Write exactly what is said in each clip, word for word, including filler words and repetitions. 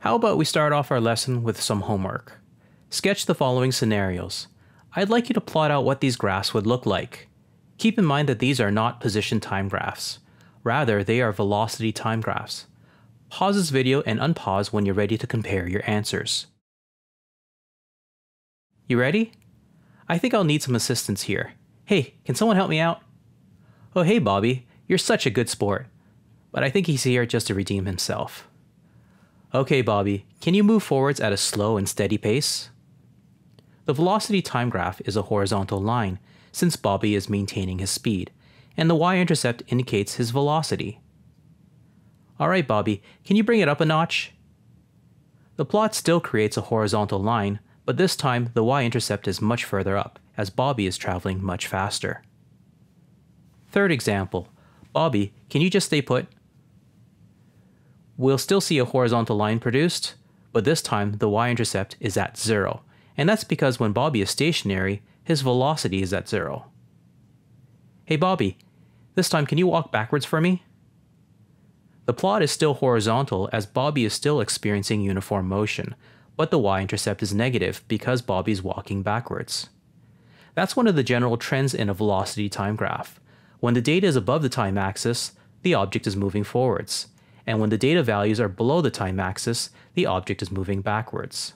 How about we start off our lesson with some homework? Sketch the following scenarios. I'd like you to plot out what these graphs would look like. Keep in mind that these are not position time graphs. Rather, they are velocity time graphs. Pause this video and unpause when you're ready to compare your answers. You ready? I think I'll need some assistance here. Hey, can someone help me out? Oh, hey, Bobby, you're such a good sport. But I think he's here just to redeem himself. Okay, Bobby, can you move forwards at a slow and steady pace? The velocity time graph is a horizontal line, since Bobby is maintaining his speed, and the y-intercept indicates his velocity. Alright, Bobby, can you bring it up a notch? The plot still creates a horizontal line, but this time the y-intercept is much further up, as Bobby is traveling much faster. Third example, Bobby, can you just stay put? We'll still see a horizontal line produced, but this time the y-intercept is at zero, and that's because when Bobby is stationary, his velocity is at zero. Hey Bobby, this time can you walk backwards for me? The plot is still horizontal as Bobby is still experiencing uniform motion, but the y-intercept is negative because Bobby's walking backwards. That's one of the general trends in a velocity time graph. When the data is above the time axis, the object is moving forwards, and when the data values are below the time axis, the object is moving backwards.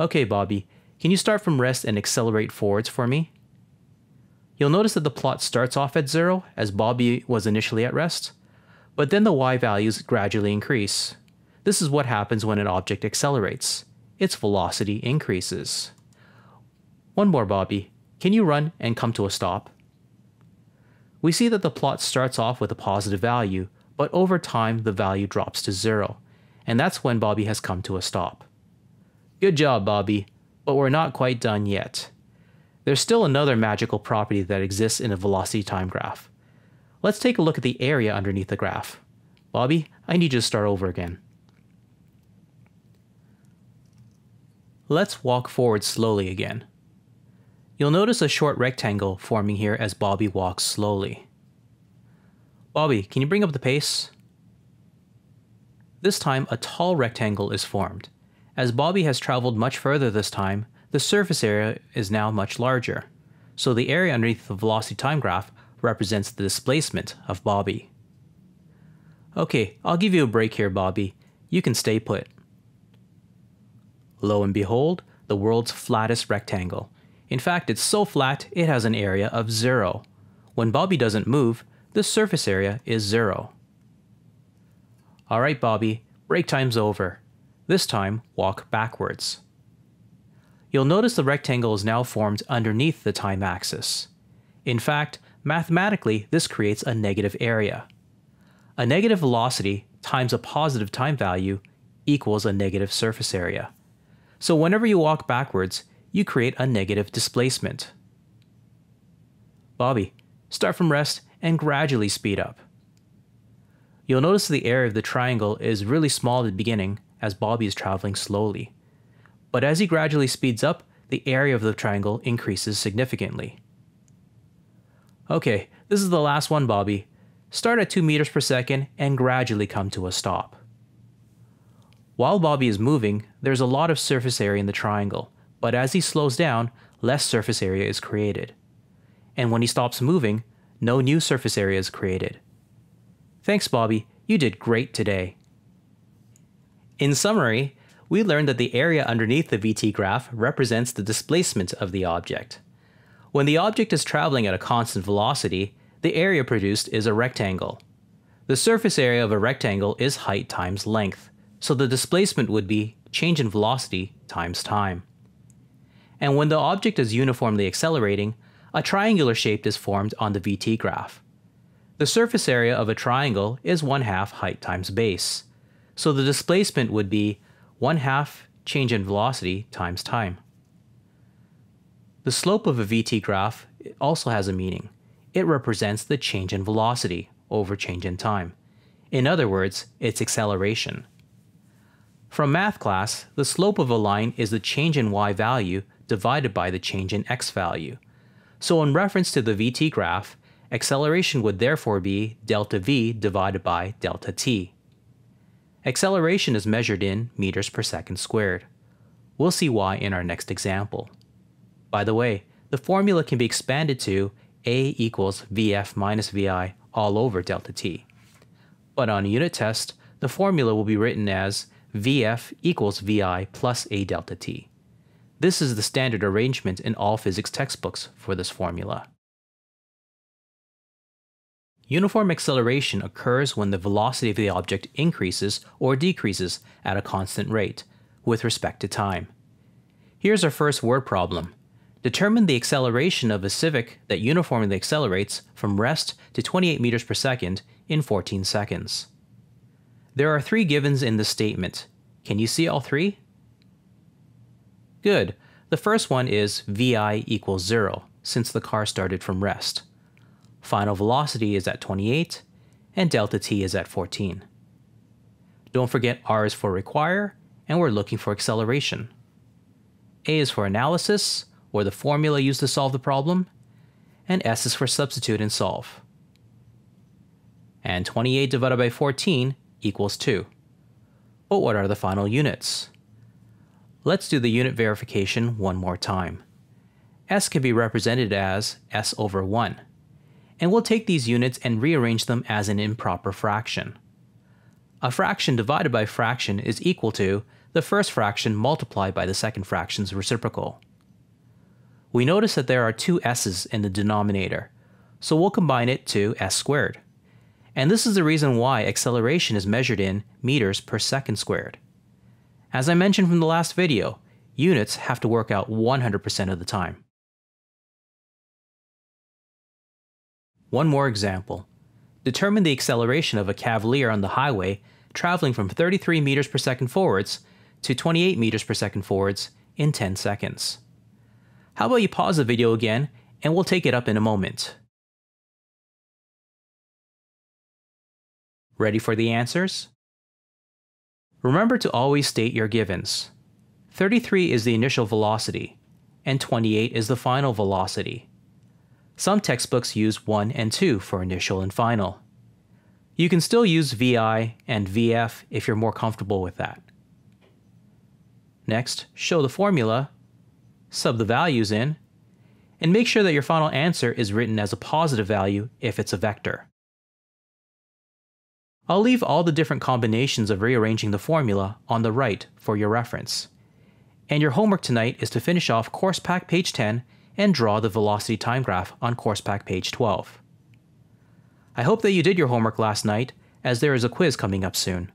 Okay, Bobby, can you start from rest and accelerate forwards for me? You'll notice that the plot starts off at zero, as Bobby was initially at rest, but then the y values gradually increase. This is what happens when an object accelerates. Its velocity increases. One more, Bobby. Can you run and come to a stop? We see that the plot starts off with a positive value, but over time the value drops to zero, and that's when Bobby has come to a stop. Good job, Bobby, but we're not quite done yet. There's still another magical property that exists in a velocity time graph. Let's take a look at the area underneath the graph. Bobby, I need you to start over again. Let's walk forward slowly again. You'll notice a short rectangle forming here as Bobby walks slowly. Bobby, can you bring up the pace? This time, a tall rectangle is formed. As Bobby has traveled much further this time, the surface area is now much larger. So the area underneath the velocity time graph represents the displacement of Bobby. Okay, I'll give you a break here, Bobby. You can stay put. Lo and behold, the world's flattest rectangle. In fact, it's so flat, it has an area of zero. When Bobby doesn't move, the surface area is zero. Alright, Bobby, break time's over. This time, walk backwards. You'll notice the rectangle is now formed underneath the time axis. In fact, mathematically, this creates a negative area. A negative velocity times a positive time value equals a negative surface area. So whenever you walk backwards, you create a negative displacement. Bobby, start from rest and gradually speed up. You'll notice the area of the triangle is really small at the beginning, as Bobby is traveling slowly. But as he gradually speeds up, the area of the triangle increases significantly. Okay, this is the last one, Bobby. Start at two meters per second and gradually come to a stop. While Bobby is moving, there's a lot of surface area in the triangle, but as he slows down, less surface area is created. And when he stops moving, no new surface area is created. Thanks, Bobby. You did great today. In summary, we learned that the area underneath the V T graph represents the displacement of the object. When the object is traveling at a constant velocity, the area produced is a rectangle. The surface area of a rectangle is height times length, so the displacement would be change in velocity times time. And when the object is uniformly accelerating, a triangular shape is formed on the V T graph. The surface area of a triangle is one half height times base. So the displacement would be one half change in velocity times time. The slope of a V T graph also has a meaning. It represents the change in velocity over change in time. In other words, its acceleration. From math class, the slope of a line is the change in y value divided by the change in x value. So in reference to the V T graph, acceleration would therefore be delta v divided by delta t. Acceleration is measured in meters per second squared. We'll see why in our next example. By the way, the formula can be expanded to A equals V F minus V I all over delta t. But on a unit test, the formula will be written as V F equals V I plus A delta t. This is the standard arrangement in all physics textbooks for this formula. Uniform acceleration occurs when the velocity of the object increases or decreases at a constant rate, with respect to time. Here's our first word problem. Determine the acceleration of a civic that uniformly accelerates from rest to twenty-eight meters per second in fourteen seconds. There are three givens in this statement. Can you see all three? Good. The first one is V I equals zero, since the car started from rest. Final velocity is at twenty-eight, and delta t is at fourteen. Don't forget R is for require, and we're looking for acceleration. A is for analysis, or the formula used to solve the problem, and S is for substitute and solve. And twenty-eight divided by fourteen equals two. But what are the final units? Let's do the unit verification one more time. S can be represented as S over one. And we'll take these units and rearrange them as an improper fraction. A fraction divided by fraction is equal to the first fraction multiplied by the second fraction's reciprocal. We notice that there are two s's in the denominator, so we'll combine it to s squared. And this is the reason why acceleration is measured in meters per second squared. As I mentioned from the last video, units have to work out one hundred percent of the time. One more example. Determine the acceleration of a cavalier on the highway traveling from thirty-three meters per second forwards to twenty-eight meters per second forwards in ten seconds. How about you pause the video again and we'll take it up in a moment. Ready for the answers? Remember to always state your givens. thirty-three is the initial velocity and twenty-eight is the final velocity. Some textbooks use one and two for initial and final. You can still use V I and V F if you're more comfortable with that. Next, show the formula, sub the values in, and make sure that your final answer is written as a positive value if it's a vector. I'll leave all the different combinations of rearranging the formula on the right for your reference. And your homework tonight is to finish off Course Pack page ten and draw the velocity time graph on Course Pack page twelve. I hope that you did your homework last night, as there is a quiz coming up soon.